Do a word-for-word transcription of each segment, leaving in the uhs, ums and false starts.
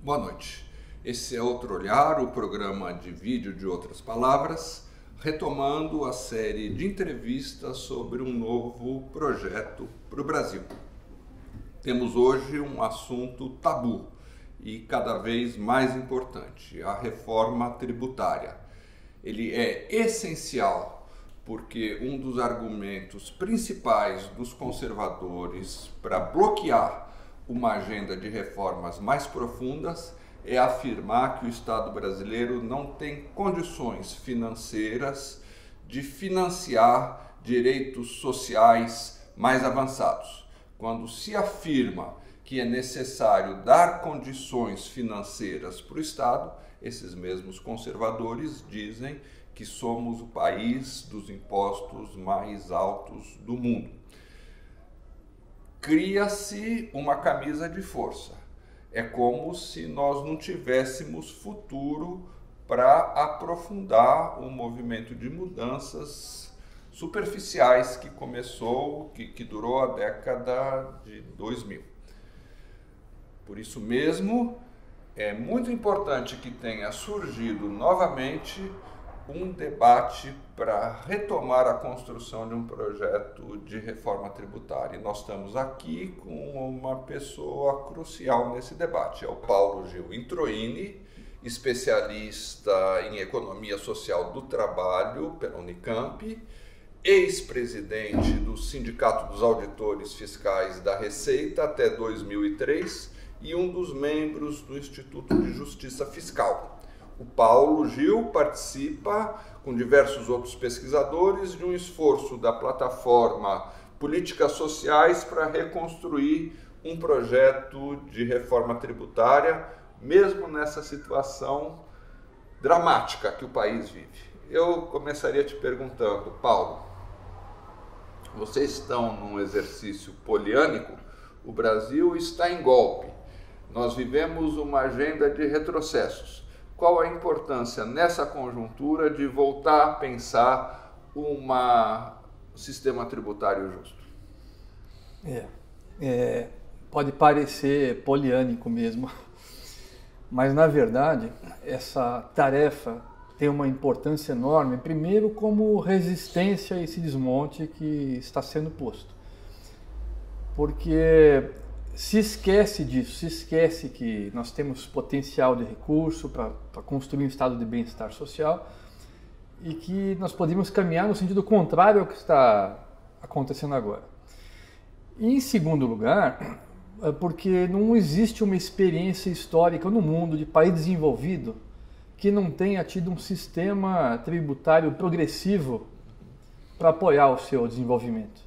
Boa noite. Esse é Outro Olhar, o programa de vídeo de Outras Palavras, retomando a série de entrevistas sobre um novo projeto para o Brasil. Temos hoje um assunto tabu e cada vez mais importante, a reforma tributária. Ele é essencial porque um dos argumentos principais dos conservadores para bloquear uma agenda de reformas mais profundas é afirmar que o Estado brasileiro não tem condições financeiras de financiar direitos sociais mais avançados. Quando se afirma que é necessário dar condições financeiras para o Estado, esses mesmos conservadores dizem que somos o país dos impostos mais altos do mundo. Cria-se uma camisa de força. É como se nós não tivéssemos futuro para aprofundar um movimento de mudanças superficiais que começou, que, que durou a década de dois mil. Por isso mesmo, é muito importante que tenha surgido novamente um debate para retomar a construção de um projeto de reforma tributária. E nós estamos aqui com uma pessoa crucial nesse debate. É o Paulo Gil Introini, especialista em Economia Social do Trabalho pela Unicamp, ex-presidente do Sindicato dos Auditores Fiscais da Receita até dois mil e três e um dos membros do Instituto de Justiça Fiscal. O Paulo Gil participa, com diversos outros pesquisadores, de um esforço da plataforma Políticas Sociais para reconstruir um projeto de reforma tributária, mesmo nessa situação dramática que o país vive. Eu começaria te perguntando, Paulo, vocês estão num exercício poliânico? O Brasil está em golpe. Nós vivemos uma agenda de retrocessos. Qual a importância nessa conjuntura de voltar a pensar um sistema tributário justo? É, é, pode parecer poliânico mesmo, mas na verdade essa tarefa tem uma importância enorme, primeiro como resistência a esse desmonte que está sendo posto. Porque se esquece disso, se esquece que nós temos potencial de recurso para construir um estado de bem-estar social e que nós podemos caminhar no sentido contrário ao que está acontecendo agora. E, em segundo lugar, é porque não existe uma experiência histórica no mundo de país desenvolvido que não tenha tido um sistema tributário progressivo para apoiar o seu desenvolvimento.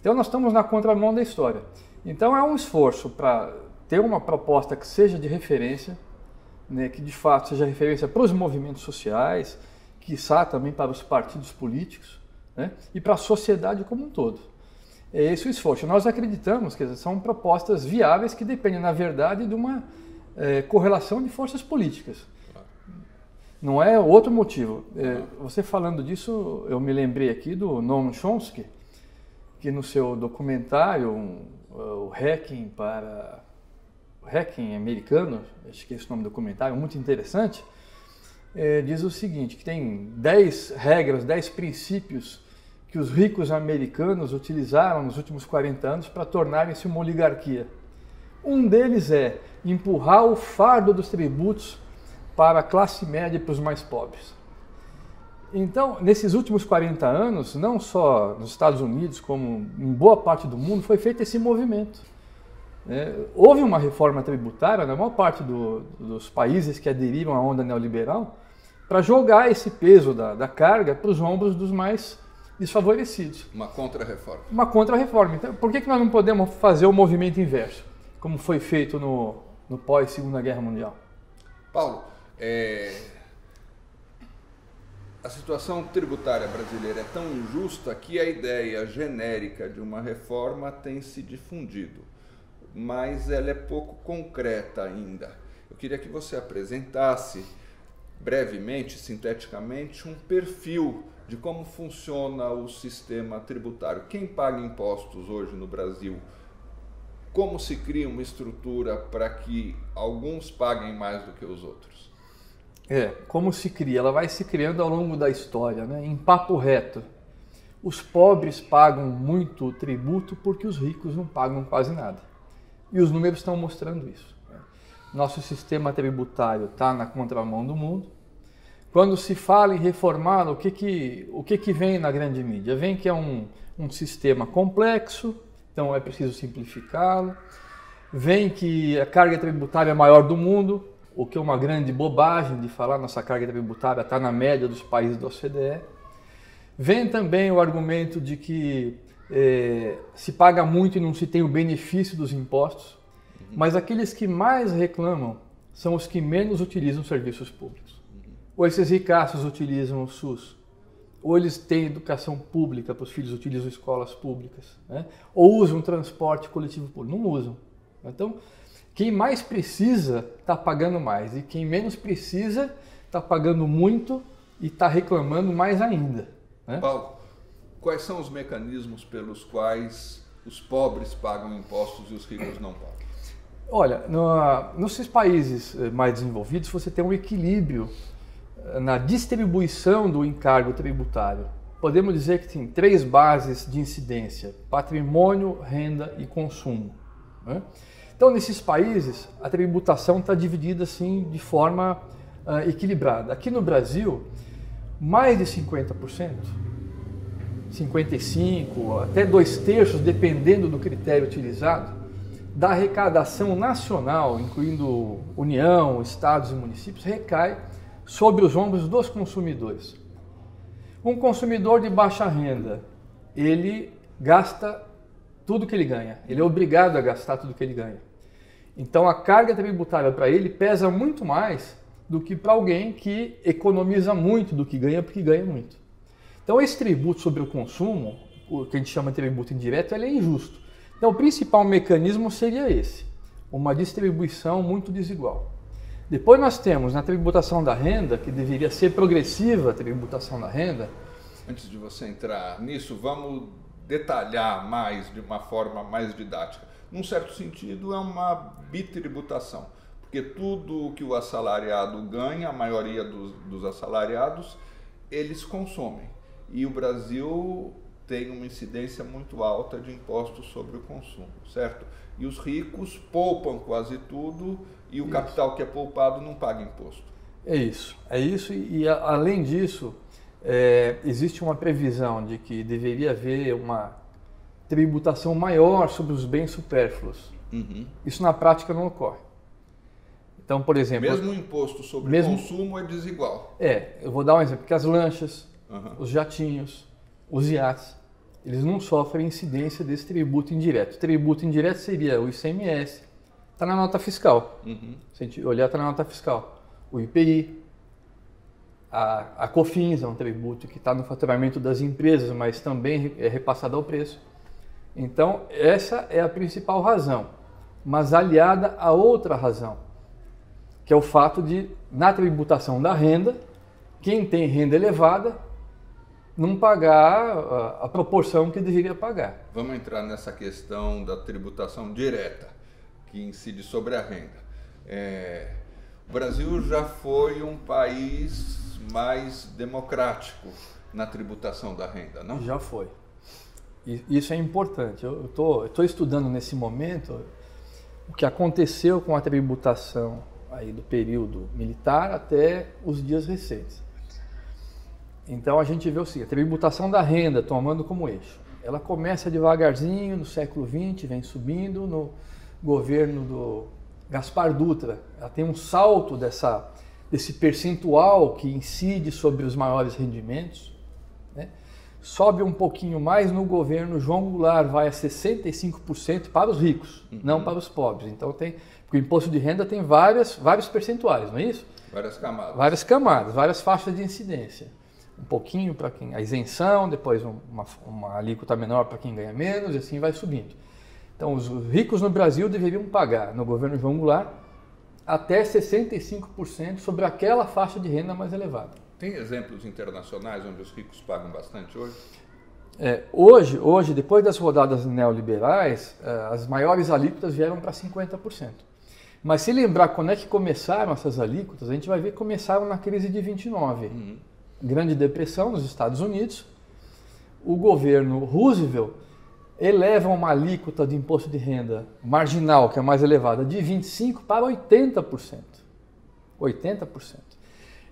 Então nós estamos na contramão da história. Então é um esforço para ter uma proposta que seja de referência, né, que de fato seja referência para os movimentos sociais, quiçá também para os partidos políticos, né, e para a sociedade como um todo. É esse o esforço. Nós acreditamos que são propostas viáveis que dependem, na verdade, de uma é, correlação de forças políticas. Não é outro motivo. É, você falando disso, eu me lembrei aqui do Noam Chomsky, que no seu documentário, um, o hacking para o hacking americano, acho que é esse nome do documentário, muito interessante, é, diz o seguinte, que tem dez regras, dez princípios que os ricos americanos utilizaram nos últimos quarenta anos para tornarem-se uma oligarquia. Um deles é empurrar o fardo dos tributos para a classe média e para os mais pobres. Então, nesses últimos quarenta anos, não só nos Estados Unidos, como em boa parte do mundo, foi feito esse movimento. É, houve uma reforma tributária na maior parte do, dos países que aderiram à onda neoliberal para jogar esse peso da, da carga para os ombros dos mais desfavorecidos. Uma contra-reforma. Uma contra-reforma. Então, por que que nós não podemos fazer o movimento inverso, como foi feito no, no pós-Segunda Guerra Mundial? Paulo, é... a situação tributária brasileira é tão injusta que a ideia genérica de uma reforma tem se difundido, mas ela é pouco concreta ainda. Eu queria que você apresentasse brevemente, sinteticamente, um perfil de como funciona o sistema tributário. Quem paga impostos hoje no Brasil? como se cria uma estrutura para que alguns paguem mais do que os outros? É, como se cria? Ela vai se criando ao longo da história, né? Em papo reto. Os pobres pagam muito tributo porque os ricos não pagam quase nada. E os números estão mostrando isso. Nosso sistema tributário está na contramão do mundo. Quando se fala em reformar, o que que, o que que vem na grande mídia? Vem que é um, um sistema complexo, então é preciso simplificá-lo. Vem que a carga tributária é maior do mundo, o que é uma grande bobagem de falar, nossa carga tributária está na média dos países da O C D E. Vem também o argumento de que eh, se paga muito e não se tem o benefício dos impostos. Mas aqueles que mais reclamam são os que menos utilizam serviços públicos. Ou esses ricaços utilizam o SUS, ou eles têm educação pública para os filhos, utilizam escolas públicas, né? Ou usam transporte coletivo público. Não usam. Então, quem mais precisa está pagando mais, e quem menos precisa está pagando muito e está reclamando mais ainda, né? Paulo, quais são os mecanismos pelos quais os pobres pagam impostos e os ricos não pagam? Olha, no, nos países mais desenvolvidos você tem um equilíbrio na distribuição do encargo tributário. Podemos dizer que tem três bases de incidência: patrimônio, renda e consumo, né? Então, nesses países, a tributação está dividida assim, de forma uh, equilibrada. Aqui no Brasil, mais de cinquenta por cento, cinquenta e cinco por cento, até dois terços, dependendo do critério utilizado, da arrecadação nacional, incluindo União, estados e municípios, recai sobre os ombros dos consumidores. Um consumidor de baixa renda, ele gasta tudo que ele ganha, ele é obrigado a gastar tudo que ele ganha. Então a carga tributária para ele pesa muito mais do que para alguém que economiza muito do que ganha, porque ganha muito. Então esse tributo sobre o consumo, o que a gente chama de tributo indireto, ele é injusto. Então, o principal mecanismo seria esse, uma distribuição muito desigual. Depois nós temos na tributação da renda, que deveria ser progressiva a tributação da renda. Antes de você entrar nisso, vamos detalhar mais, de uma forma mais didática. Num certo sentido, é uma bitributação, porque tudo que o assalariado ganha, a maioria dos, dos assalariados, eles consomem. E o Brasil tem uma incidência muito alta de impostos sobre o consumo, certo? E os ricos poupam quase tudo e o isso. capital que é poupado não paga imposto. É isso, é isso e, e a, além disso, é, existe uma previsão de que deveria haver uma tributação maior sobre os bens supérfluos. Uhum. Isso na prática não ocorre. Então, por exemplo... Mesmo o imposto sobre mesmo, consumo é desigual. É, eu vou dar um exemplo, porque as lanchas, uhum, os jatinhos, os iates, eles não sofrem incidência desse tributo indireto. O tributo indireto seria o I C M S, está na nota fiscal. Uhum. Se a gente olhar, está na nota fiscal. O I P I, a, a COFINS é um tributo que está no faturamento das empresas, mas também é repassado ao preço. Então, essa é a principal razão, mas aliada a outra razão, que é o fato de, na tributação da renda, quem tem renda elevada não pagar a proporção que deveria pagar. Vamos entrar nessa questão da tributação direta, que incide sobre a renda. É, o Brasil já foi um país mais democrático na tributação da renda, não? Já foi. E isso é importante. Eu estou estudando nesse momento o que aconteceu com a tributação aí do período militar até os dias recentes. Então a gente vê o seguinte, a tributação da renda, tomando como eixo, ela começa devagarzinho no século vinte, vem subindo no governo do Gaspar Dutra. Ela tem um salto dessa, desse percentual que incide sobre os maiores rendimentos, né? Sobe um pouquinho mais no governo João Goulart, vai a sessenta e cinco por cento para os ricos, uhum, não para os pobres. Então tem, porque o imposto de renda tem várias, vários percentuais, não é isso? Várias camadas. Várias camadas, várias faixas de incidência. Um pouquinho para quem a isenção, depois uma, uma alíquota menor para quem ganha menos, e assim vai subindo. Então, os ricos no Brasil deveriam pagar, no governo João Goulart, até sessenta e cinco por cento sobre aquela faixa de renda mais elevada. Tem exemplos internacionais onde os ricos pagam bastante hoje? É, hoje, hoje, depois das rodadas neoliberais, as maiores alíquotas vieram para cinquenta por cento. Mas se lembrar quando é que começaram essas alíquotas, a gente vai ver que começaram na crise de vinte e nove. Uhum. Grande Depressão nos Estados Unidos. O governo Roosevelt eleva uma alíquota de imposto de renda marginal, que é a mais elevada, de vinte e cinco por cento para oitenta por cento. oitenta por cento.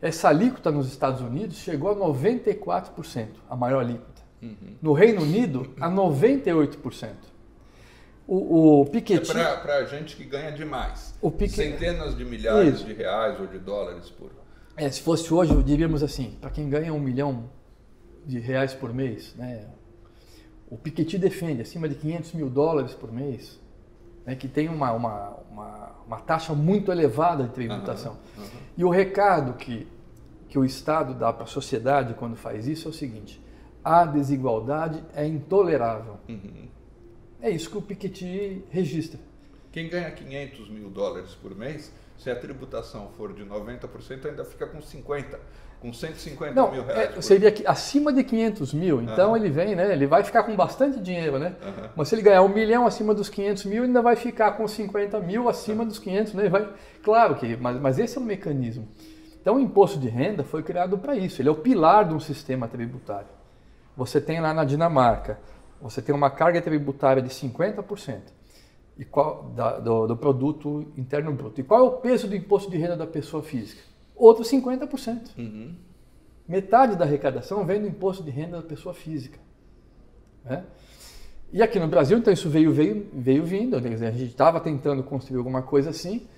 Essa alíquota nos Estados Unidos chegou a noventa e quatro por cento, a maior alíquota. Uhum. No Reino Unido, a noventa e oito por cento. O, o Piketty... É para gente que ganha demais. O Pique... Centenas de milhares Isso. de reais ou de dólares por... É, se fosse hoje, diríamos assim, para quem ganha um milhão de reais por mês, né? O Piketty defende acima de quinhentos mil dólares por mês, né, que tem uma, uma, uma, uma taxa muito elevada de tributação. Uhum, uhum. E o recado que, que o Estado dá para a sociedade quando faz isso é o seguinte, a desigualdade é intolerável. Uhum. É isso que o Piketty registra. Quem ganha quinhentos mil dólares por mês, se a tributação for de noventa por cento, ainda fica com cinquenta por cento. Com cento e cinquenta Não, mil reais. É, seria que acima de quinhentos mil, então uhum. ele vem, né? Ele vai ficar com bastante dinheiro, né? Uhum. Mas se ele ganhar um milhão acima dos quinhentos mil, ainda vai ficar com cinquenta mil acima uhum. dos quinhentos, né? Vai, claro que, mas, mas esse é o mecanismo. Então o imposto de renda foi criado para isso, ele é o pilar de um sistema tributário. Você tem lá na Dinamarca, você tem uma carga tributária de cinquenta por cento e qual, da, do, do produto interno bruto. E qual é o peso do imposto de renda da pessoa física? Outro cinquenta por cento. Uhum. Metade da arrecadação vem do imposto de renda da pessoa física. Né? E aqui no Brasil, então, isso veio, veio, veio vindo. Quer dizer, a gente estava tentando construir alguma coisa assim.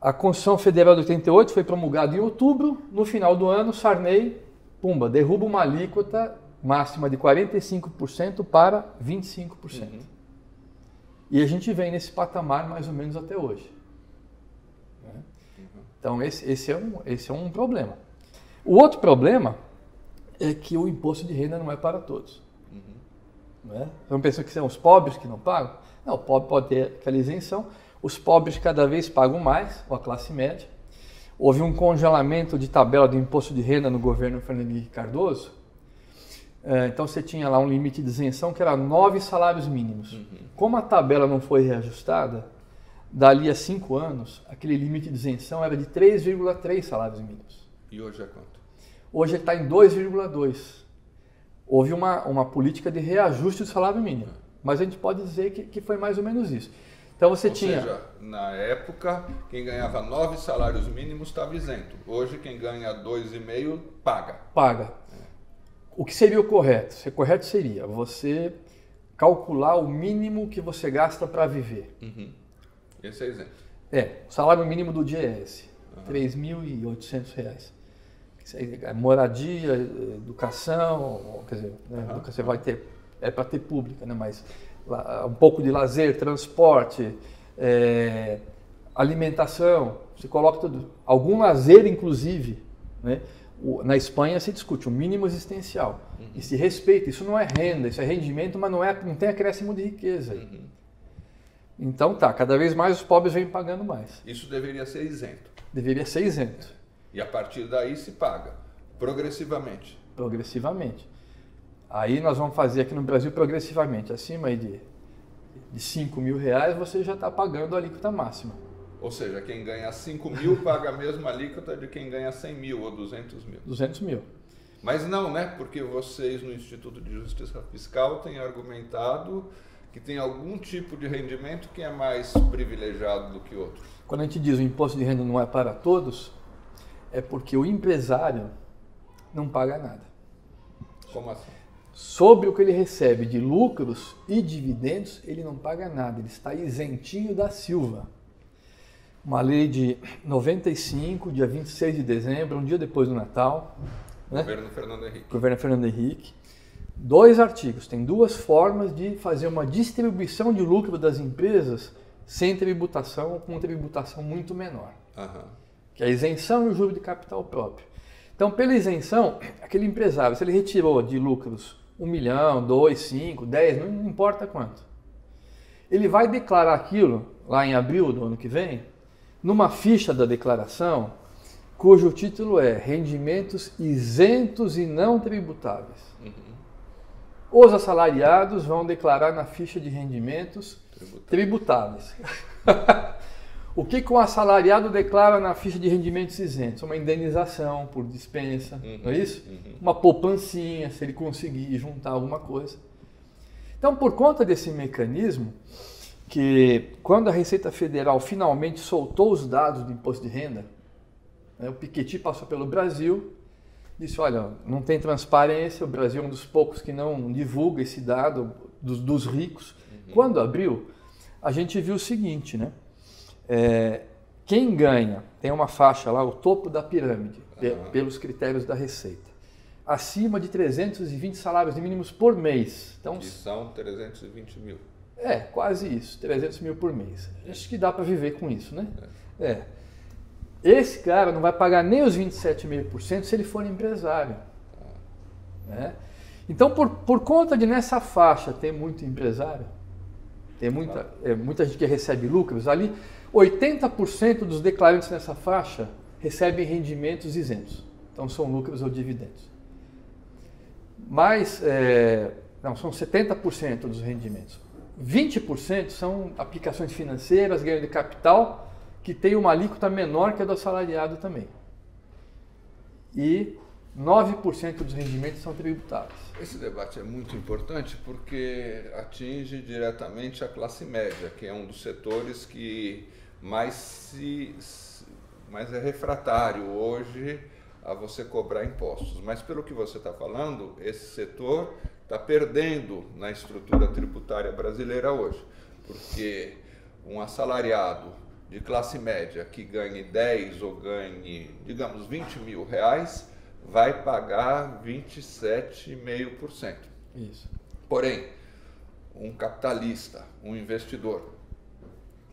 A Constituição Federal de oitenta e oito foi promulgada em outubro. No final do ano, Sarney, pumba, derruba uma alíquota máxima de quarenta e cinco por cento para vinte e cinco por cento. Uhum. E a gente vem nesse patamar mais ou menos até hoje. Né? Então, esse, esse, é um, esse é um problema. O outro problema é que o imposto de renda não é para todos. Uhum. Né? Então, pensam que são os pobres que não pagam? Não, o pobre pode ter aquela isenção. Os pobres cada vez pagam mais, ou a classe média. Houve um congelamento de tabela do imposto de renda no governo Fernando Henrique Cardoso. Então, você tinha lá um limite de isenção que era nove salários mínimos. Uhum. Como a tabela não foi reajustada, dali a cinco anos, aquele limite de isenção era de três vírgula três salários mínimos. E hoje é quanto? Hoje está em dois vírgula dois. Houve uma, uma política de reajuste do salário mínimo, é. mas a gente pode dizer que, que foi mais ou menos isso. Então você ou tinha... seja, na época, quem ganhava nove salários mínimos estava isento. Hoje, quem ganha dois vírgula cinco paga. Paga. É. O que seria o correto? O correto seria você calcular o mínimo que você gasta para viver. Uhum. Esse é isento. É, o salário mínimo do I G S, três mil e oitocentos reais. Moradia, educação, quer dizer, né, uhum. você vai ter, é para ter pública, né, mas lá, um pouco de lazer, transporte, é, alimentação, você coloca tudo. Algum lazer, inclusive, né, o, na Espanha se discute o mínimo existencial. Uhum. E se respeita, isso não é renda, isso é rendimento, mas não, é, não tem acréscimo de riqueza. Uhum. Então tá, cada vez mais os pobres vêm pagando mais. Isso deveria ser isento. Deveria ser isento. E a partir daí se paga, progressivamente. Progressivamente. Aí nós vamos fazer aqui no Brasil progressivamente, acima aí de, de cinco mil reais você já está pagando a alíquota máxima. Ou seja, quem ganha cinco mil paga a mesma alíquota de quem ganha cem mil ou duzentos mil. duzentos mil. Mas não, né? Porque vocês no Instituto de Justiça Fiscal têm argumentado... que tem algum tipo de rendimento que é mais privilegiado do que outro. Quando a gente diz o imposto de renda não é para todos, é porque o empresário não paga nada. Como assim? Sobre o que ele recebe de lucros e dividendos, ele não paga nada, ele está isentinho da Silva. Uma lei de noventa e cinco, dia vinte e seis de dezembro, um dia depois do Natal. Né? Governo Fernando Henrique. Governo Fernando Henrique. Dois artigos, tem duas formas de fazer uma distribuição de lucro das empresas sem tributação ou com tributação muito menor. Uhum. Que é a isenção e o juro de capital próprio. Então, pela isenção, aquele empresário, se ele retirou de lucros um milhão, dois, cinco, dez, não importa quanto. Ele vai declarar aquilo, lá em abril do ano que vem, numa ficha da declaração, cujo título é rendimentos isentos e não tributáveis. Uhum. Os assalariados vão declarar na ficha de rendimentos tributáveis. O que, que um assalariado declara na ficha de rendimentos isentos? Uma indenização por dispensa, uhum, não é isso? Uhum. Uma poupancinha, se ele conseguir juntar alguma coisa. Então, por conta desse mecanismo, que quando a Receita Federal finalmente soltou os dados do imposto de renda, né, o Piketty passou pelo Brasil, disse, olha, não tem transparência, o Brasil é um dos poucos que não divulga esse dado dos, dos ricos. Uhum. Quando abriu, a gente viu o seguinte, né? É, quem ganha, tem uma faixa lá, o topo da pirâmide, uhum, pelos critérios da Receita, acima de trezentos e vinte salários mínimos por mês. Então, que são trezentos e vinte mil. É, quase isso, trezentos mil por mês. Acho que dá para viver com isso, né? É. É. Esse cara não vai pagar nem os vinte e sete vírgula cinco por cento se ele for empresário. Uhum. Né? Então, por, por conta de nessa faixa ter muito empresário, tem muita, é, muita gente que recebe lucros ali, oitenta por cento dos declarantes nessa faixa recebem rendimentos isentos. Então são lucros ou dividendos. Mas, é, não, são setenta por cento dos rendimentos. vinte por cento são aplicações financeiras, ganho de capital, que tem uma alíquota menor que a do assalariado também. E nove por cento dos rendimentos são tributáveis. Esse debate é muito importante porque atinge diretamente a classe média, que é um dos setores que mais, se, mais é refratário hoje a você cobrar impostos. Mas pelo que você está falando, esse setor está perdendo na estrutura tributária brasileira hoje, porque um assalariado de classe média que ganhe dez ou ganhe, digamos, vinte mil reais, vai pagar vinte e sete vírgula cinco por cento. Isso. Porém, um capitalista, um investidor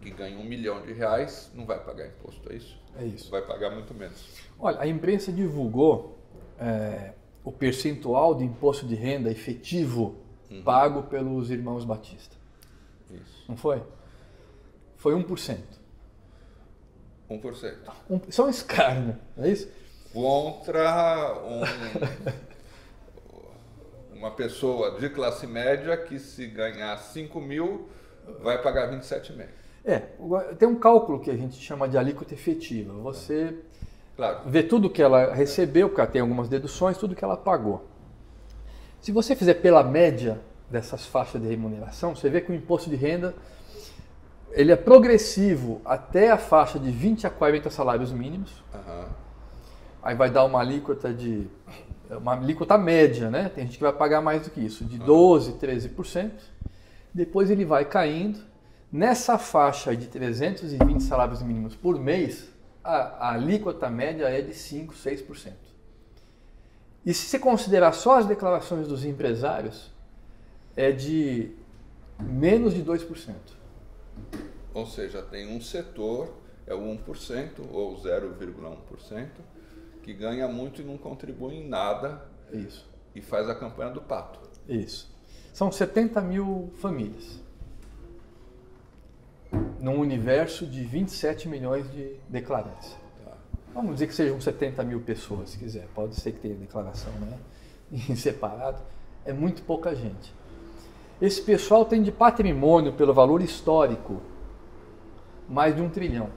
que ganha um milhão de reais não vai pagar imposto, é isso? É isso. Vai pagar muito menos. Olha, a imprensa divulgou é, o percentual de imposto de renda efetivo, uhum, pago pelos irmãos Batista. Isso. Não foi? Foi um por cento. um por cento. Um, só um escárnio, não é isso? Contra um, uma pessoa de classe média que, se ganhar cinco mil, vai pagar vinte e sete vírgula cinco. É, tem um cálculo que a gente chama de alíquota efetiva. Você, claro, vê tudo que ela recebeu, porque tem algumas deduções, tudo que ela pagou. Se você fizer pela média dessas faixas de remuneração, você vê que o imposto de renda ele é progressivo até a faixa de vinte a quarenta salários mínimos. Uhum. Aí vai dar uma alíquota de uma alíquota média, né? Tem gente que vai pagar mais do que isso, de doze, treze por cento. Depois ele vai caindo. Nessa faixa de trezentos e vinte salários mínimos por mês, a, a alíquota média é de cinco, seis por cento. E se você considerar só as declarações dos empresários, é de menos de dois por cento. Ou seja, tem um setor, é o um por cento ou zero vírgula um por cento, que ganha muito e não contribui em nada. Isso. E faz a campanha do pato. Isso. São setenta mil famílias, num universo de vinte e sete milhões de declarantes. Tá. Vamos dizer que sejam setenta mil pessoas, se quiser. Pode ser que tenha declaração, né, em separado. É muito pouca gente. Esse pessoal tem de patrimônio, pelo valor histórico, mais de um trilhão.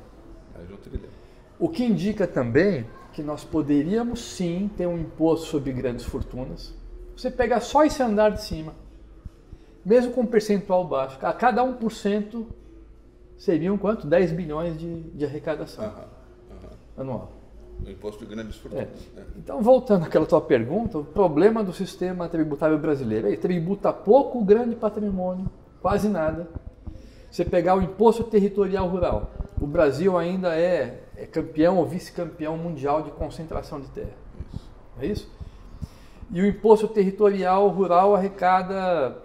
Mais de um trilhão. O que indica também que nós poderíamos sim ter um imposto sobre grandes fortunas. Você pega só esse andar de cima, mesmo com um percentual baixo, a cada um por cento seriam quanto? dez bilhões de, de arrecadação, aham, aham, anual. O imposto de grandes fortunas. É. Né? Então, voltando àquela tua pergunta, o problema do sistema tributário brasileiro é tributa pouco o grande patrimônio, quase nada. Você pegar o imposto territorial rural, o Brasil ainda é, é campeão ou vice-campeão mundial de concentração de terra. Isso. É isso? E o imposto territorial rural arrecada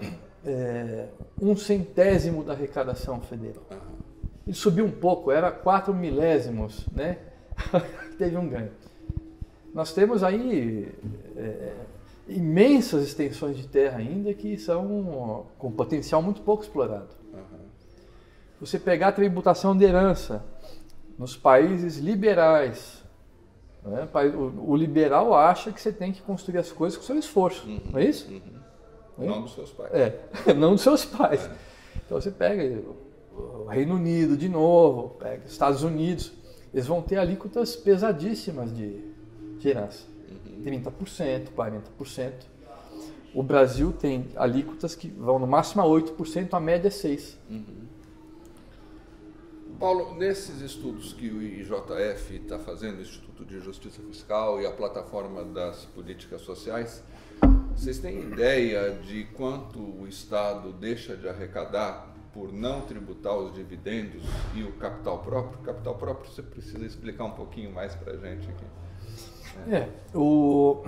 é, um centésimo da arrecadação federal. Ele subiu um pouco, era quatro milésimos, né? Teve um ganho. Nós temos aí é, imensas extensões de terra ainda que são com potencial muito pouco explorado. Você pegar a tributação de herança nos países liberais, né? O liberal acha que você tem que construir as coisas com seu esforço, uhum, não é isso? Uhum. Hein? Não dos seus pais. É, não dos seus pais. É. Então você pega o Reino Unido de novo, pega os Estados Unidos, eles vão ter alíquotas pesadíssimas de, de herança. Uhum. trinta por cento, quarenta por cento. O Brasil tem alíquotas que vão no máximo a oito por cento, a média é seis por cento. Uhum. Paulo, nesses estudos que o I J F está fazendo, o Instituto de Justiça Fiscal e a plataforma das políticas sociais, vocês têm ideia de quanto o Estado deixa de arrecadar por não tributar os dividendos e o capital próprio? Capital próprio você precisa explicar um pouquinho mais para a gente aqui. É, é o...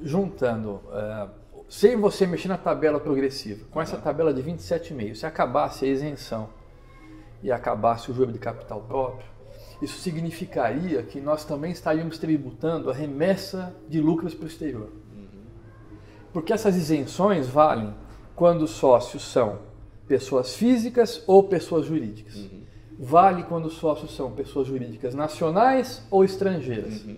juntando, é, sem você mexer na tabela progressiva, com essa tabela de vinte e sete vírgula cinco, se acabasse a isenção e acabasse o juro de capital próprio, isso significaria que nós também estaríamos tributando a remessa de lucros para o exterior. Porque essas isenções valem quando os sócios são pessoas físicas ou pessoas jurídicas. Uhum. Vale quando os sócios são pessoas jurídicas nacionais ou estrangeiras. Uhum.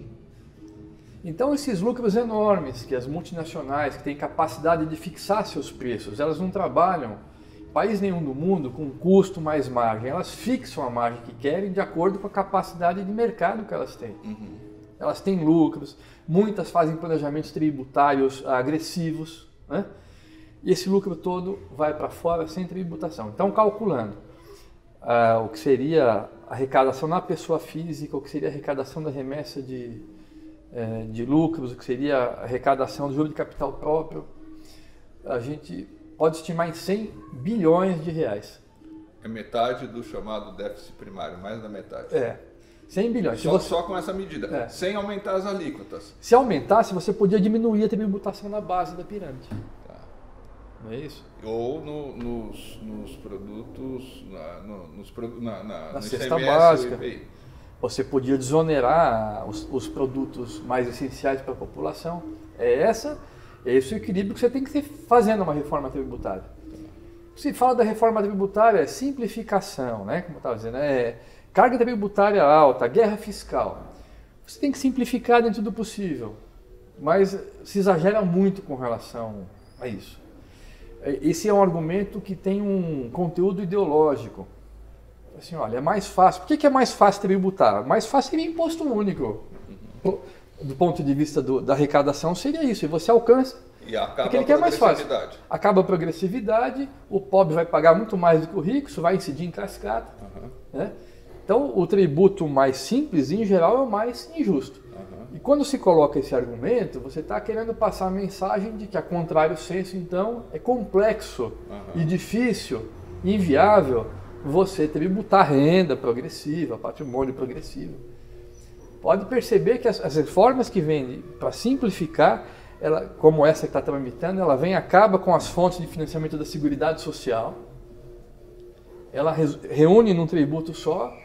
Então esses lucros enormes que as multinacionais, que têm capacidade de fixar seus preços, elas não trabalham em país nenhum do mundo com custo mais margem. Elas fixam a margem que querem de acordo com a capacidade de mercado que elas têm. Uhum. Elas têm lucros, muitas fazem planejamentos tributários agressivos, né? E esse lucro todo vai para fora sem tributação. Então, calculando uh, o que seria a arrecadação na pessoa física, o que seria a arrecadação da remessa de, uh, de lucros, o que seria a arrecadação do juro de capital próprio, a gente pode estimar em cem bilhões de reais. É metade do chamado déficit primário, mais da metade. É. cem bilhões. Só, você... só com essa medida, é. Sem aumentar as alíquotas. Se aumentasse, você podia diminuir a tributação na base da pirâmide. Tá. Não é isso? Ou no, nos, nos produtos, na, no, nos, na, na, na cesta básica. Você podia desonerar os, os produtos mais essenciais para a população. É, essa, é esse o equilíbrio que você tem que ter fazendo uma reforma tributária. Se fala da reforma tributária, é simplificação, né? Como eu estava dizendo, é... carga tributária alta, guerra fiscal. Você tem que simplificar dentro do possível, mas se exagera muito com relação a isso. Esse é um argumento que tem um conteúdo ideológico. Assim, olha, é mais fácil. Por que é mais fácil tributar? Mais fácil seria imposto único. Do ponto de vista do, da arrecadação, seria isso. E você alcança e acaba aquele que é mais fácil. Acaba a progressividade, o pobre vai pagar muito mais do que o rico, isso vai incidir em cascata, uhum. né? Então, o tributo mais simples, em geral, é o mais injusto. Uhum. E quando se coloca esse argumento, você está querendo passar a mensagem de que, a contrário senso, então, é complexo uhum. e difícil, inviável, você tributar renda progressiva, patrimônio progressivo. Pode perceber que as, as reformas que vêm para simplificar, ela, como essa que está tramitando, ela vem acaba com as fontes de financiamento da Seguridade Social, ela re, reúne num tributo só,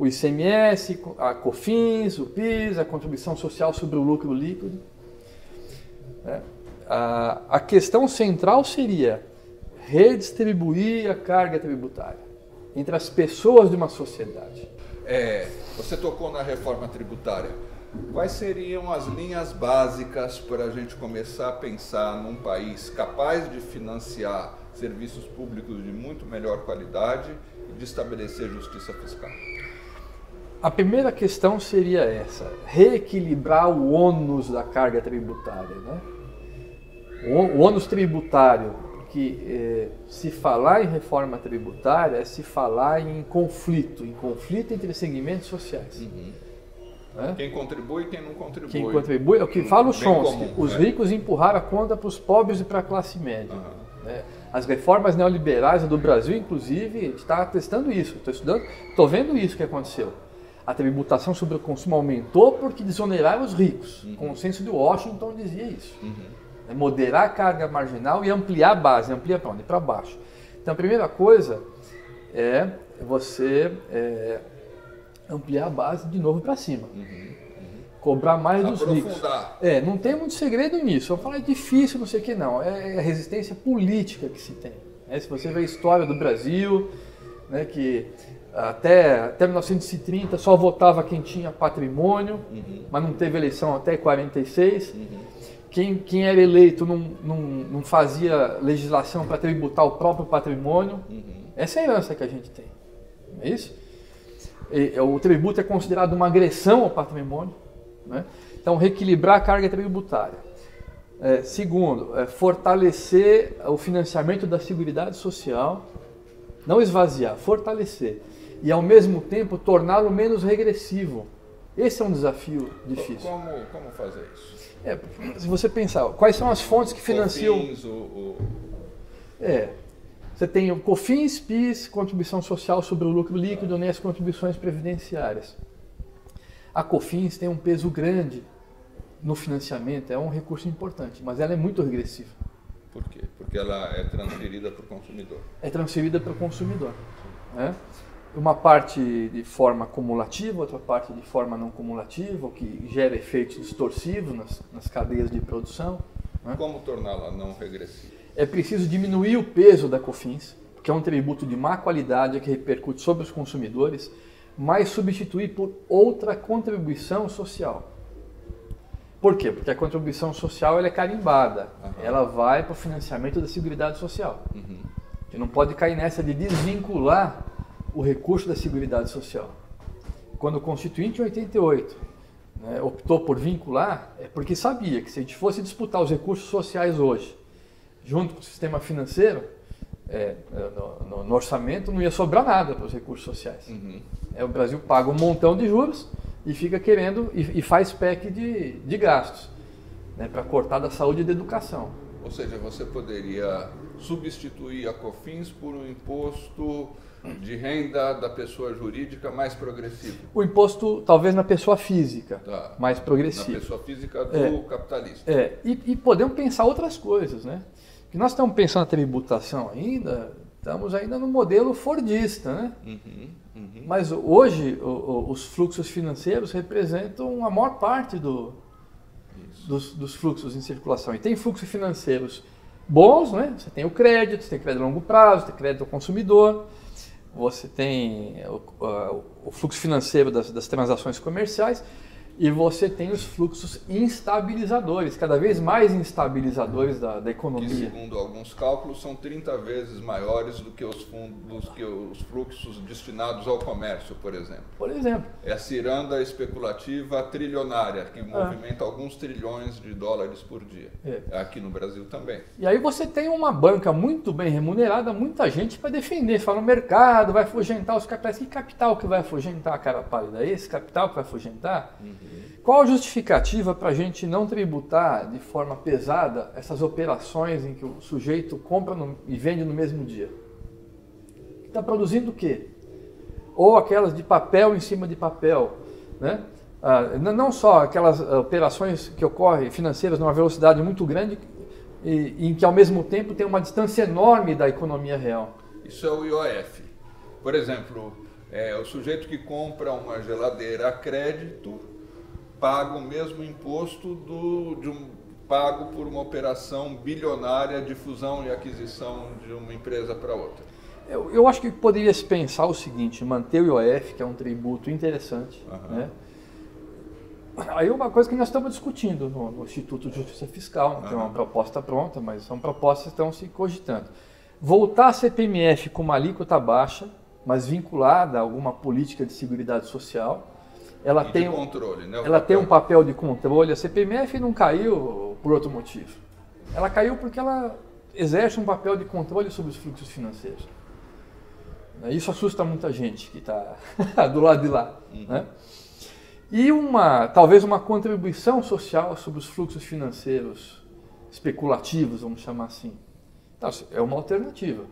o I C M S, a COFINS, o PIS, a Contribuição Social sobre o Lucro Líquido. A questão central seria redistribuir a carga tributária entre as pessoas de uma sociedade. É, você tocou na reforma tributária. Quais seriam as linhas básicas para a gente começar a pensar num país capaz de financiar serviços públicos de muito melhor qualidade e de estabelecer justiça fiscal? A primeira questão seria essa, reequilibrar o ônus da carga tributária, né? O ônus tributário, que eh, se falar em reforma tributária é se falar em conflito, em conflito entre segmentos sociais. Uhum. Né? Quem contribui e quem não contribui. Quem contribui, é o que fala o Chomsky, os né? ricos empurraram a conta para os pobres e para a classe média. Uhum. Né? As reformas neoliberais do Brasil, inclusive, a gente está testando isso, estou estudando, estou vendo isso que aconteceu. A tributação sobre o consumo aumentou porque desoneraram os ricos. Uhum. O consenso de Washington dizia isso. Uhum. É moderar a carga marginal e ampliar a base. Ampliar para onde? Para baixo. Então, a primeira coisa é você é, ampliar a base de novo para cima. Uhum. Uhum. Cobrar mais dos ricos. É, não tem muito segredo nisso. Eu falo, é difícil, não sei o que não. É a resistência política que se tem. É, se você vê a história do Brasil, né, que... Até, até mil novecentos e trinta só votava quem tinha patrimônio, uhum. mas não teve eleição até quarenta e seis, uhum. Quem, quem era eleito não, não, não fazia legislação para tributar o próprio patrimônio. Uhum. Essa é a herança que a gente tem. Não é isso? E, o tributo é considerado uma agressão ao patrimônio. Né? Então, reequilibrar a carga tributária. É, segundo, é fortalecer o financiamento da Seguridade Social. Não esvaziar, fortalecer. E, ao mesmo tempo, torná-lo menos regressivo. Esse é um desafio difícil. Como, como fazer isso? É, se você pensar, quais são as fontes que financiam... COFINS, o, o... É, você tem o COFINS, PIS, Contribuição Social sobre o Lucro Líquido, ah. né, as contribuições previdenciárias. A COFINS tem um peso grande no financiamento, é um recurso importante, mas ela é muito regressiva. Por quê? Porque ela é transferida para o consumidor. É transferida para o consumidor. Né? Uma parte de forma cumulativa, outra parte de forma não cumulativa, o que gera efeitos distorsivos nas, nas cadeias de produção. Né? Como torná-la não regressiva? É preciso diminuir o peso da COFINS, que é um tributo de má qualidade que repercute sobre os consumidores, mas substituir por outra contribuição social. Por quê? Porque a contribuição social ela é carimbada, uhum. ela vai para o financiamento da Seguridade Social. Uhum. A gente não pode cair nessa de desvincular o recurso da Seguridade Social. Quando o Constituinte, em oitenta e oito, né, optou por vincular, é porque sabia que se a gente fosse disputar os recursos sociais hoje, junto com o sistema financeiro, é, no, no orçamento, não ia sobrar nada para os recursos sociais. Uhum. É, o Brasil paga um montão de juros e fica querendo, e, e faz P E C de, de gastos, né, para cortar da saúde e da educação. Ou seja, você poderia substituir a COFINS por um imposto... de renda da pessoa jurídica mais progressivo. O imposto, talvez, na pessoa física, tá. mais progressivo. Na pessoa física do é. capitalista. É. E, e podemos pensar outras coisas, né? Que nós estamos pensando na tributação ainda, estamos ainda no modelo fordista, né? Uhum, uhum. Mas hoje o, o, os fluxos financeiros representam a maior parte do, dos, dos fluxos em circulação. E tem fluxos financeiros bons, né? Você tem o crédito, você tem crédito a longo prazo, você tem crédito ao consumidor... Você tem o, uh, o fluxo financeiro das, das transações comerciais e você tem os fluxos instabilizadores, cada vez mais instabilizadores da, da economia. Que, segundo alguns cálculos, são trinta vezes maiores do que os, fundos, que os fluxos destinados ao comércio, por exemplo. Por exemplo. É a ciranda especulativa trilionária, que movimenta ah. alguns trilhões de dólares por dia, é. aqui no Brasil também. E aí você tem uma banca muito bem remunerada, muita gente para defender, fala o mercado vai afugentar os capitais. Que capital que vai afugentar, cara pálida? Esse capital que vai afugentar? Uhum. Qual a justificativa para a gente não tributar de forma pesada essas operações em que o sujeito compra no, e vende no mesmo dia? Está produzindo o quê? Ou aquelas de papel em cima de papel, né? Ah, não só aquelas operações que ocorrem financeiras numa velocidade muito grande e em que ao mesmo tempo tem uma distância enorme da economia real. Isso é o I O F. Por exemplo, é, o sujeito que compra uma geladeira a crédito paga o mesmo imposto do, de um, pago por uma operação bilionária de fusão e aquisição de uma empresa para outra. Eu, eu acho que poderia se pensar o seguinte, manter o I O F, que é um tributo interessante. Uhum. Né? Aí uma coisa que nós estamos discutindo no, no Instituto de Justiça Fiscal, não tem uhum. uma proposta pronta, mas são propostas que estão se cogitando. Voltar a C P M F com uma alíquota baixa, mas vinculada a alguma política de seguridade social. Ela tem, de controle, né? ela tem um papel de controle. A C P M F não caiu por outro motivo. Ela caiu porque ela exerce um papel de controle sobre os fluxos financeiros. Isso assusta muita gente que está do lado de lá. Uhum. Né? E uma, talvez uma contribuição social sobre os fluxos financeiros especulativos, vamos chamar assim. Então, é uma alternativa.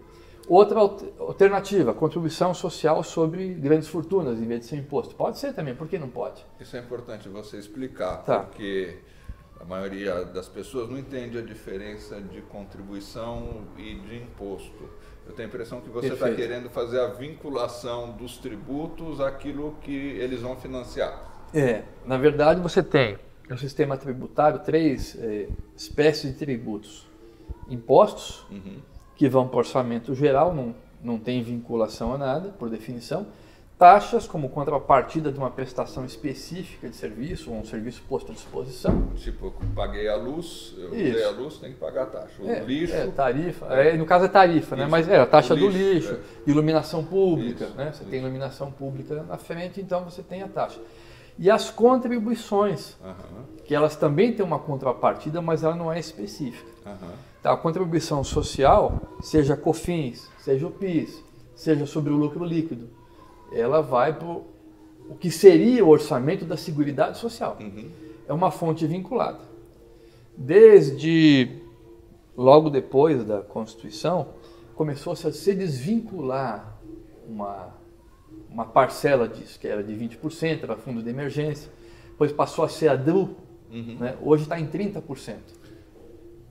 Outra alternativa, contribuição social sobre grandes fortunas, em vez de ser imposto. Pode ser também, por que não pode? Isso é importante você explicar, tá. porque a maioria das pessoas não entende a diferença de contribuição e de imposto. Eu tenho a impressão que você está querendo fazer a vinculação dos tributos àquilo que eles vão financiar. É, na verdade você tem no sistema tributário três é, espécies de tributos. Impostos... Uhum. que vão para o orçamento geral, não, não tem vinculação a nada, por definição. Taxas como contrapartida de uma prestação específica de serviço, um serviço posto à disposição. Tipo, eu paguei a luz, eu Isso. usei a luz, tem que pagar a taxa. O é, lixo... É, tarifa. É. É, no caso é tarifa, lixo. né? Mas é a taxa lixo, do lixo, é. iluminação pública, lixo, né? Você lixo. tem iluminação pública na frente, então você tem a taxa. E as contribuições, uhum. que elas também têm uma contrapartida, mas ela não é específica. Uhum. Então, a contribuição social, seja COFINS, seja o PIS, seja sobre o lucro líquido, ela vai para o que seria o orçamento da Seguridade Social. Uhum. É uma fonte vinculada. Desde logo depois da Constituição, começou-se a se desvincular uma, uma parcela disso, que era de vinte por cento, era fundo de emergência, depois passou a ser a Dru, uhum. né? Hoje está em trinta por cento.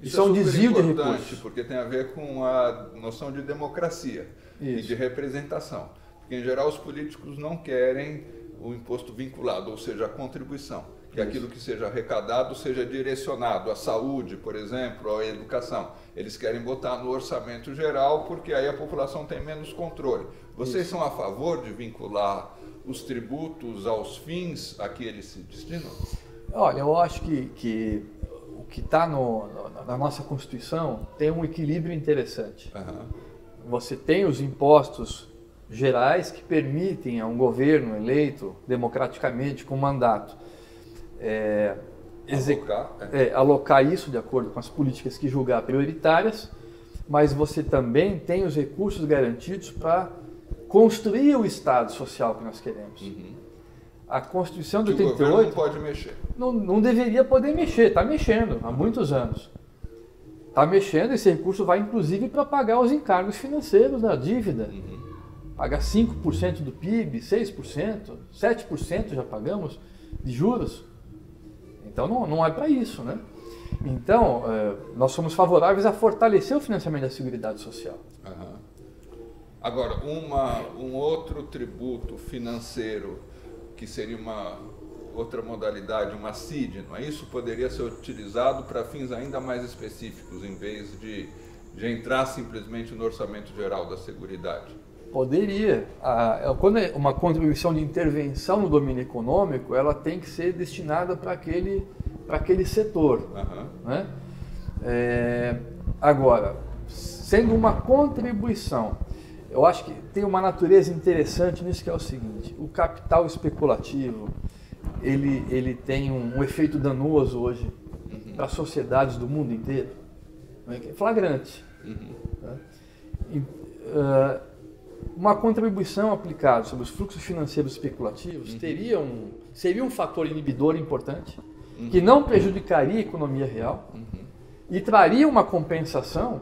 Isso é um desvio de recursos. Porque tem a ver com a noção de democracia Isso. e de representação. Porque, em geral, os políticos não querem o imposto vinculado, ou seja, a contribuição. Que Isso. aquilo que seja arrecadado seja direcionado à saúde, por exemplo, à educação. Eles querem botar no orçamento geral porque aí a população tem menos controle. Vocês Isso. são a favor de vincular os tributos aos fins a que eles se destinam? Olha, eu acho que, que o que está na nossa Constituição tem um equilíbrio interessante. Uhum. Você tem os impostos gerais que permitem a um governo eleito democraticamente com mandato é, alocar, é, alocar isso de acordo com as políticas que julgar prioritárias, mas você também tem os recursos garantidos para construir o Estado social que nós queremos. Uhum. A Constituição de oitenta e oito... O governo não pode mexer. Não, não deveria poder mexer, está mexendo há muitos anos. Está mexendo, esse recurso vai inclusive para pagar os encargos financeiros da dívida. Uhum. Pagar cinco por cento do P I B, seis por cento, sete por cento já pagamos de juros. Então não, não é para isso, né? Então, é, nós somos favoráveis a fortalecer o financiamento da Seguridade Social. Uhum. Agora, uma, um outro tributo financeiro, que seria uma outra modalidade, uma C I D, não é isso? Poderia ser utilizado para fins ainda mais específicos, em vez de, de entrar simplesmente no orçamento geral da Seguridade. Poderia. Quando é uma contribuição de intervenção no domínio econômico, ela tem que ser destinada para aquele, para aquele setor. Uhum. Né? É, agora, sendo uma contribuição, eu acho que tem uma natureza interessante nisso, que é o seguinte: o capital especulativo ele, ele tem um, um efeito danoso hoje uhum. para as sociedades do mundo inteiro. É flagrante. Uhum. Né? E, uh, uma contribuição aplicada sobre os fluxos financeiros especulativos uhum. teria um, seria um fator inibidor importante, uhum. que não prejudicaria a economia real uhum. e traria uma compensação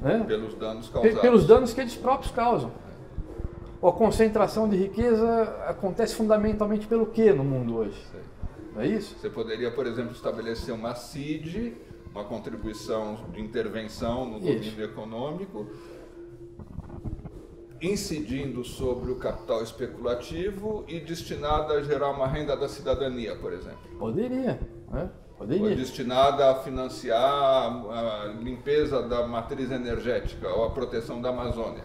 né, pelos danos causados. Pelos danos que eles próprios causam. A concentração de riqueza acontece fundamentalmente pelo quê no mundo hoje? Sei. Não é isso? Você poderia, por exemplo, estabelecer uma C I D, uma contribuição de intervenção no domínio isso. econômico, incidindo sobre o capital especulativo e destinada a gerar uma renda da cidadania, por exemplo. Poderia, né? Poderia. Ou destinada a financiar a limpeza da matriz energética ou a proteção da Amazônia.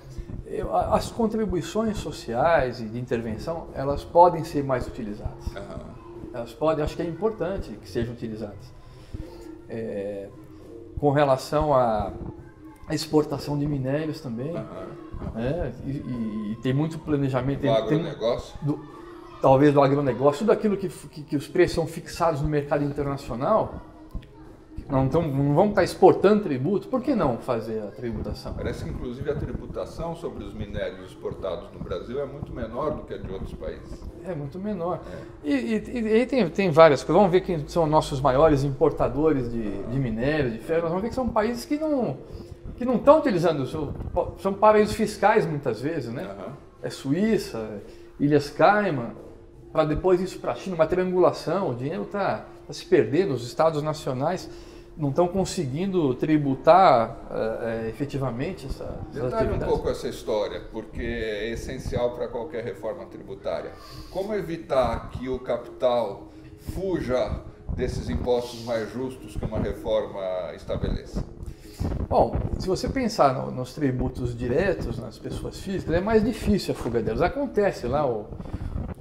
As contribuições sociais e de intervenção, elas podem ser mais utilizadas. Uhum. Elas podem, acho que é importante que sejam utilizadas. É, com relação à exportação de minérios também, uhum. É, e, e, e tem muito planejamento do agronegócio, tem, do, talvez do agronegócio, tudo aquilo que, que, que os preços são fixados no mercado internacional, não, tão, não vamos estar exportando tributo, por que não fazer a tributação? Parece que inclusive a tributação sobre os minérios exportados no Brasil é muito menor do que a de outros países. É muito menor. É. E, e, e tem, tem várias coisas, vamos ver quem são nossos maiores importadores de, de minérios, de ferro, nós vamos ver que são países que não... que não estão utilizando, são paraísos fiscais muitas vezes, né? Uhum. É Suíça, Ilhas Cayman, para depois isso para a China, uma triangulação, o dinheiro está tá se perdendo, os estados nacionais não estão conseguindo tributar uh, uh, efetivamente essa atividade. Detalhe um pouco essa história, porque é essencial para qualquer reforma tributária. Como evitar que o capital fuja desses impostos mais justos que uma reforma estabelece? Bom, se você pensar no, nos tributos diretos, nas pessoas físicas, é mais difícil a fuga delas. Acontece lá, o,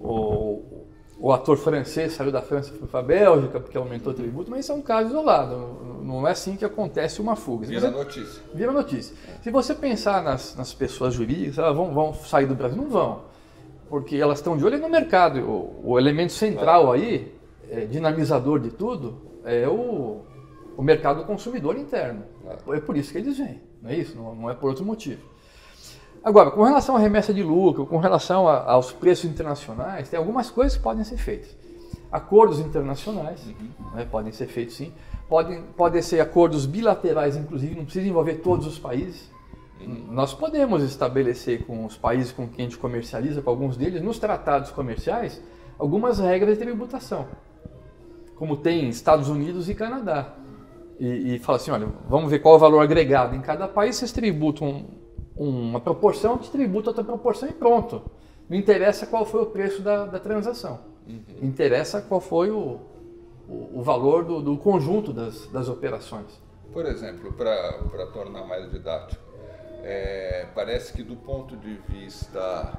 o, o ator francês saiu da França e foi para a Bélgica porque aumentou o tributo, mas isso é um caso isolado, não é assim que acontece uma fuga. Vira você, notícia. Vira notícia. Se você pensar nas, nas pessoas jurídicas, elas vão, vão sair do Brasil? Não vão, porque elas estão de olho no mercado. O, o elemento central aí, é, dinamizador de tudo, é o... o mercado consumidor interno. É por isso que eles vêm, não é isso? Não, não é por outro motivo. Agora, com relação à remessa de lucro, com relação a, aos preços internacionais, tem algumas coisas que podem ser feitas. Acordos internacionais, uhum, né, podem ser feitos sim. Podem, podem ser acordos bilaterais, inclusive, não precisa envolver todos os países. Uhum. Nós podemos estabelecer com os países com quem a gente comercializa, com alguns deles, nos tratados comerciais, algumas regras de tributação, como tem Estados Unidos e Canadá. E, e fala assim, olha, vamos ver qual é o valor agregado. Em cada país vocês tributam um, uma proporção, te tributa outra proporção e pronto. Não interessa qual foi o preço da, da transação. Uhum. Interessa qual foi o, o, o valor do, do conjunto das, das operações. Por exemplo, para tornar mais didático, é, parece que do ponto de vista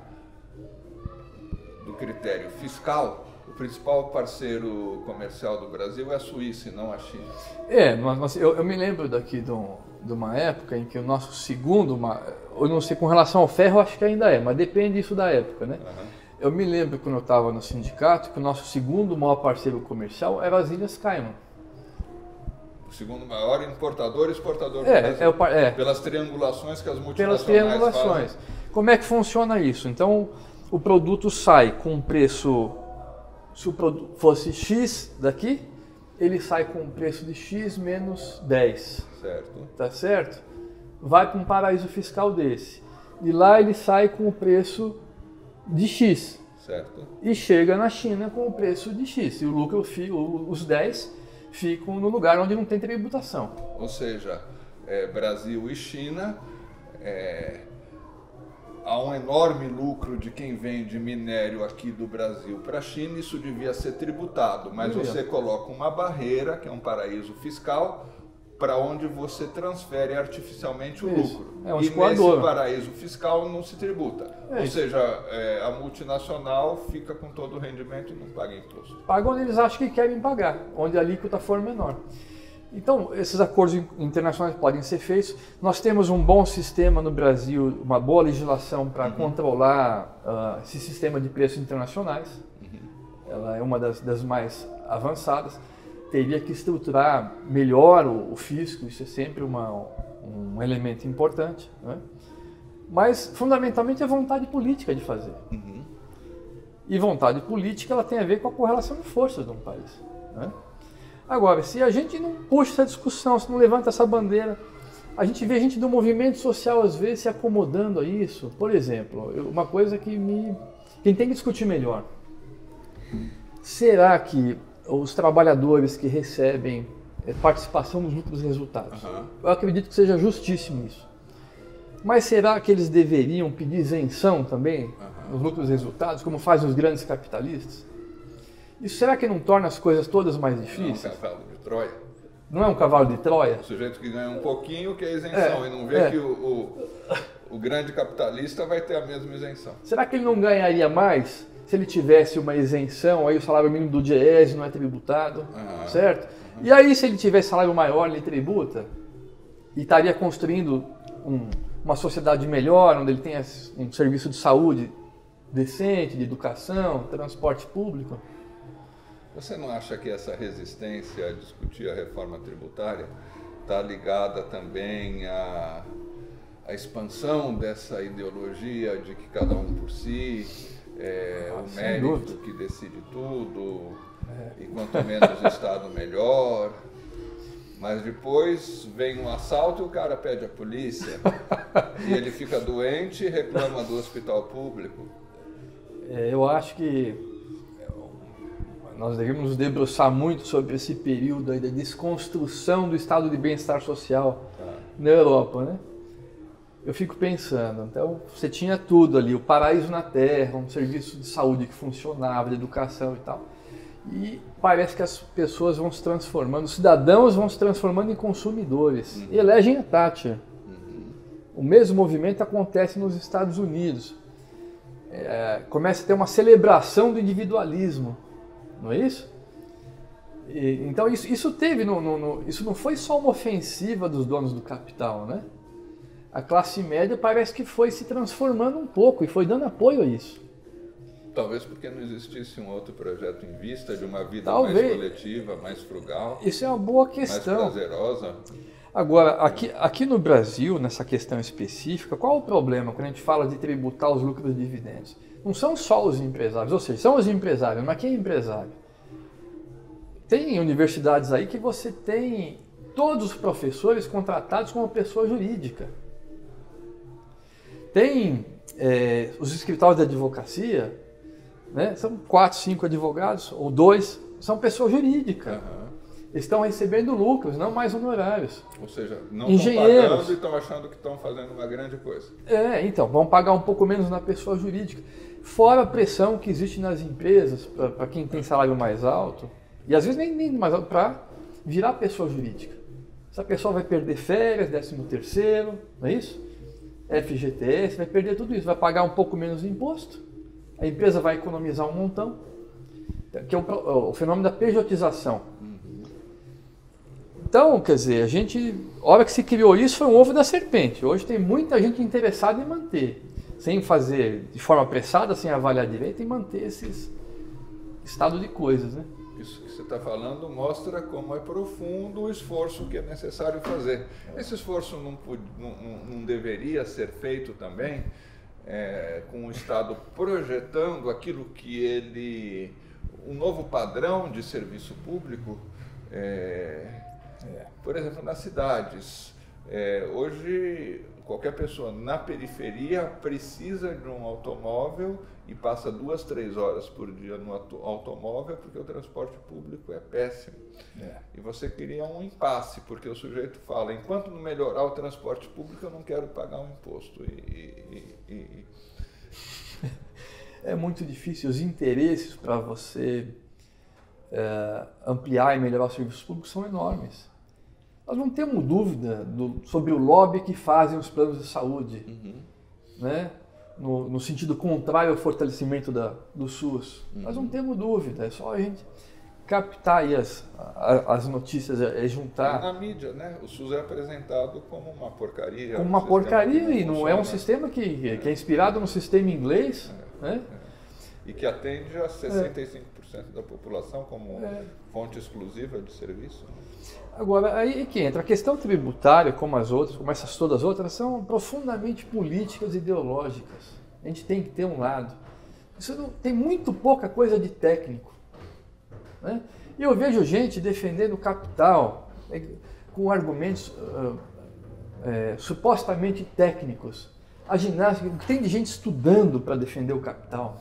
do critério fiscal, o principal parceiro comercial do Brasil é a Suíça e não a China. É, mas eu, eu me lembro daqui de, um, de uma época em que o nosso segundo, uma, eu não sei com relação ao ferro, acho que ainda é, mas depende isso da época, né? Uhum. Eu me lembro quando eu estava no sindicato que o nosso segundo maior parceiro comercial era as Ilhas Cayman. O segundo maior importador e exportador do é, Brasil, é o, é, pelas triangulações que as multinacionais fazem. Pelas triangulações. Fazem. Como é que funciona isso? Então, o produto sai com um preço... Se o produto fosse X daqui, ele sai com um preço de X menos dez. Certo. Tá certo? Vai para um paraíso fiscal desse. E lá ele sai com o preço de X. Certo. E chega na China com o preço de X. E o lucro, os dez, ficam no lugar onde não tem tributação. Ou seja, é, Brasil e China... É... Há um enorme lucro de quem vende minério aqui do Brasil para a China, isso devia ser tributado, mas Entendi. Você coloca uma barreira, que é um paraíso fiscal, para onde você transfere artificialmente o isso. lucro. É um e escoador. Nesse paraíso fiscal não se tributa. É Ou isso. seja, é, a multinacional fica com todo o rendimento e não paga imposto. Paga onde eles acham que querem pagar, onde a alíquota for menor. Então, esses acordos internacionais podem ser feitos. Nós temos um bom sistema no Brasil, uma boa legislação para uhum. controlar uh, esse sistema de preços internacionais. Uhum. Ela é uma das, das mais avançadas. Teria que estruturar melhor o, o fisco, isso é sempre uma, um elemento importante, né? Mas, fundamentalmente, é vontade política de fazer. Uhum. E vontade política ela tem a ver com a correlação de forças de um país, né? Agora, se a gente não puxa essa discussão, se não levanta essa bandeira, a gente vê gente do movimento social, às vezes, se acomodando a isso. Por exemplo, uma coisa que me... Quem tem que discutir melhor. Será que os trabalhadores que recebem participação nos lucros resultados, uhum. eu acredito que seja justíssimo isso, mas será que eles deveriam pedir isenção também uhum. nos lucros resultados, como fazem os grandes capitalistas? Isso será que não torna as coisas todas mais difíceis? Não é um cavalo de Troia. Não é um cavalo de Troia? O sujeito que ganha um pouquinho que é isenção é, e não vê é. que o, o, o grande capitalista vai ter a mesma isenção. Será que ele não ganharia mais se ele tivesse uma isenção, aí o salário mínimo do Diese não é tributado, ah, certo? Uh-huh. E aí se ele tivesse salário maior, ele tributa e estaria construindo um, uma sociedade melhor, onde ele tenha um serviço de saúde decente, de educação, transporte público? Você não acha que essa resistência a discutir a reforma tributária está ligada também à, à expansão dessa ideologia de que cada um por si, é, ah, o mérito que decide tudo, é. e quanto menos Estado melhor, mas depois vem um assalto e o cara pede a polícia, e ele fica doente e reclama do hospital público? É, eu acho que... Nós devemos nos debruçar muito sobre esse período aí da desconstrução do estado de bem-estar social ah. na Europa, né? Eu fico pensando, então você tinha tudo ali, o paraíso na terra, um serviço de saúde que funcionava, de educação e tal. E parece que as pessoas vão se transformando, os cidadãos vão se transformando em consumidores. Uhum. E elegem a Thatcher. Uhum. O mesmo movimento acontece nos Estados Unidos. É, começa a ter uma celebração do individualismo, não é isso? E, então isso, isso teve, no, no, no, isso não foi só uma ofensiva dos donos do capital, né? A classe média parece que foi se transformando um pouco e foi dando apoio a isso. Talvez porque não existisse um outro projeto em vista de uma vida Talvez. mais coletiva, mais frugal. Isso é uma boa questão. Mais prazerosa. Agora, aqui, aqui no Brasil, nessa questão específica, qual é o problema quando a gente fala de tributar os lucros e dividendos? Não são só os empresários, ou seja, são os empresários, mas quem é empresário? Tem universidades aí que você tem todos os professores contratados como pessoa jurídica. Tem é, os escritórios de advocacia, né? São quatro, cinco advogados, ou dois, são pessoa jurídica. Uhum. Estão recebendo lucros, não mais honorários. Ou seja, não estão pagando e estão achando que estão fazendo uma grande coisa. É, então, vão pagar um pouco menos na pessoa jurídica. Fora a pressão que existe nas empresas, para quem tem salário mais alto, e às vezes nem, nem mais alto, para virar pessoa jurídica. Essa pessoa vai perder férias, décimo terceiro, não é isso? F G T S, vai perder tudo isso, vai pagar um pouco menos de imposto, a empresa vai economizar um montão, que é o, o fenômeno da pejotização. Uhum. Então, quer dizer, a gente, a hora que se criou isso, foi um ovo da serpente. Hoje tem muita gente interessada em manter, sem fazer de forma apressada, sem avaliar direito, e manter esse estado de coisas, né? Isso que você está falando mostra como é profundo o esforço que é necessário fazer. Esse esforço não, não, não deveria ser feito também é, com o Estado projetando aquilo que ele... um novo padrão de serviço público, é, por exemplo, nas cidades. É, hoje, qualquer pessoa na periferia precisa de um automóvel e passa duas, três horas por dia no automóvel, porque o transporte público é péssimo. É. E você cria um impasse, porque o sujeito fala, enquanto não melhorar o transporte público, eu não quero pagar um imposto. E, e, e... É muito difícil. Os interesses para você é, ampliar e melhorar os serviços públicos são enormes. Nós não temos dúvida do, sobre o lobby que fazem os planos de saúde, uhum. né? No, no sentido contrário ao fortalecimento da, do S U S. Uhum. Nós não temos dúvida, é só a gente captar aí as, as notícias, é juntar... Na mídia, né? O S U S é apresentado como uma porcaria. Como uma um porcaria e não, não é um sistema que, que é inspirado no sistema inglês, é. né? É. E que atende a sessenta e cinco por cento é. da população como é. fonte exclusiva de serviço. Agora, aí que entra. A questão tributária, como as outras, como essas todas as outras, são profundamente políticas e ideológicas. A gente tem que ter um lado. Isso não, tem muito pouca coisa de técnico. Né? E eu vejo gente defendendo o capital né, com argumentos uh, é, supostamente técnicos. A ginástica, tem de gente estudando para defender o capital.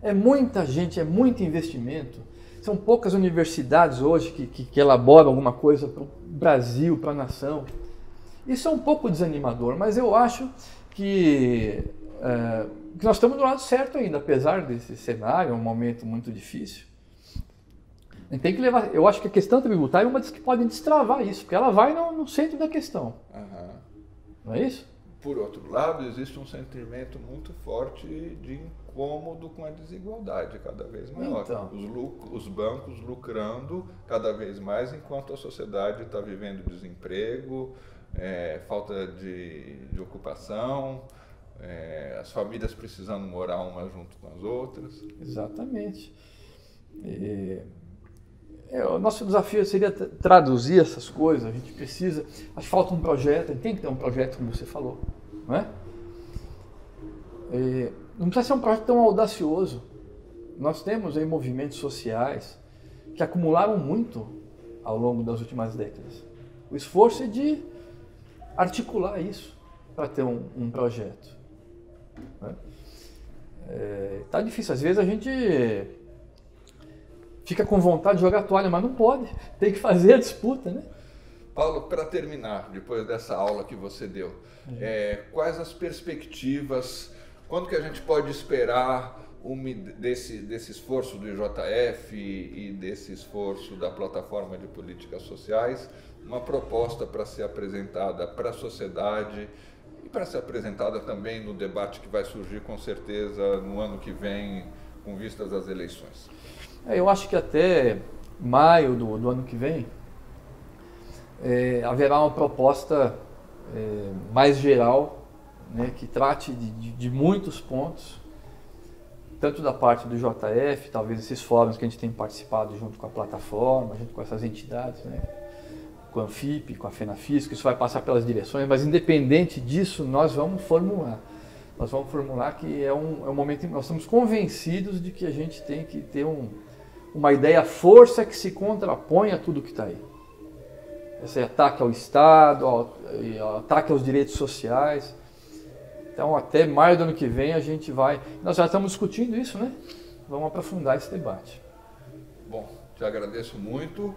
É muita gente, é muito investimento. São poucas universidades hoje que, que, que elaboram alguma coisa para o Brasil, para a nação. Isso é um pouco desanimador, mas eu acho que, é, que nós estamos do lado certo ainda, apesar desse cenário, é um momento muito difícil. Tem que levar, eu acho que a questão tributária é uma das que podem destravar isso, porque ela vai no, no centro da questão. Uhum. Não é isso? Por outro lado, existe um sentimento muito forte de incômodo com a desigualdade cada vez maior. Então, os, lucros, os bancos lucrando cada vez mais enquanto a sociedade está vivendo desemprego, é, falta de, de ocupação, é, as famílias precisando morar umas junto com as outras. Exatamente. E, é, o nosso desafio seria traduzir essas coisas. A gente precisa, acho que falta um projeto, tem que ter um projeto como você falou, não é? E, não precisa ser um projeto tão audacioso. Nós temos aí movimentos sociais que acumularam muito ao longo das últimas décadas. O esforço é de articular isso para ter um, um projeto. É, tá difícil. Às vezes a gente fica com vontade de jogar a toalha, mas não pode. Tem que fazer a disputa, né? Paulo, para terminar, depois dessa aula que você deu, é, quais as perspectivas... Quando que a gente pode esperar desse, desse esforço do I J F e desse esforço da Plataforma de Políticas Sociais, uma proposta para ser apresentada para a sociedade e para ser apresentada também no debate que vai surgir, com certeza, no ano que vem, com vistas às eleições. É, eu acho que até maio do, do ano que vem é, haverá uma proposta é, mais geral, né, que trate de, de, de muitos pontos, tanto da parte do I J F, talvez esses fóruns que a gente tem participado junto com a plataforma, junto com essas entidades, né, com a Anfip, com a FENAFISC, isso vai passar pelas direções, mas independente disso, nós vamos formular. Nós vamos formular que é um, é um momento em que nós estamos convencidos de que a gente tem que ter um, uma ideia força que se contrapõe a tudo que está aí. Esse ataque ao Estado, ao, ao ataque aos direitos sociais. Então, até maio do ano que vem, a gente vai... Nós já estamos discutindo isso, né? Vamos aprofundar esse debate. Bom, te agradeço muito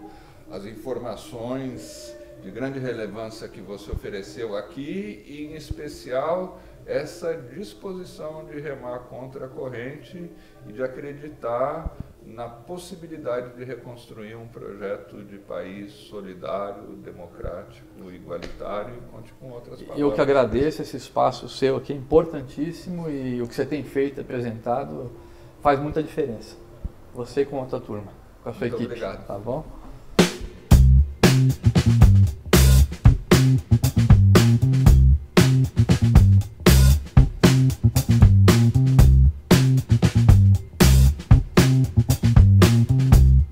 as informações de grande relevância que você ofereceu aqui e, em especial, essa disposição de remar contra a corrente e de acreditar na possibilidade de reconstruir um projeto de país solidário, democrático, igualitário e conte com outras palavras. Eu que agradeço esse espaço seu aqui, importantíssimo, e o que você tem feito, apresentado, faz muita diferença. Você com a tua turma, com a sua equipe. Muito obrigado. Tá bom?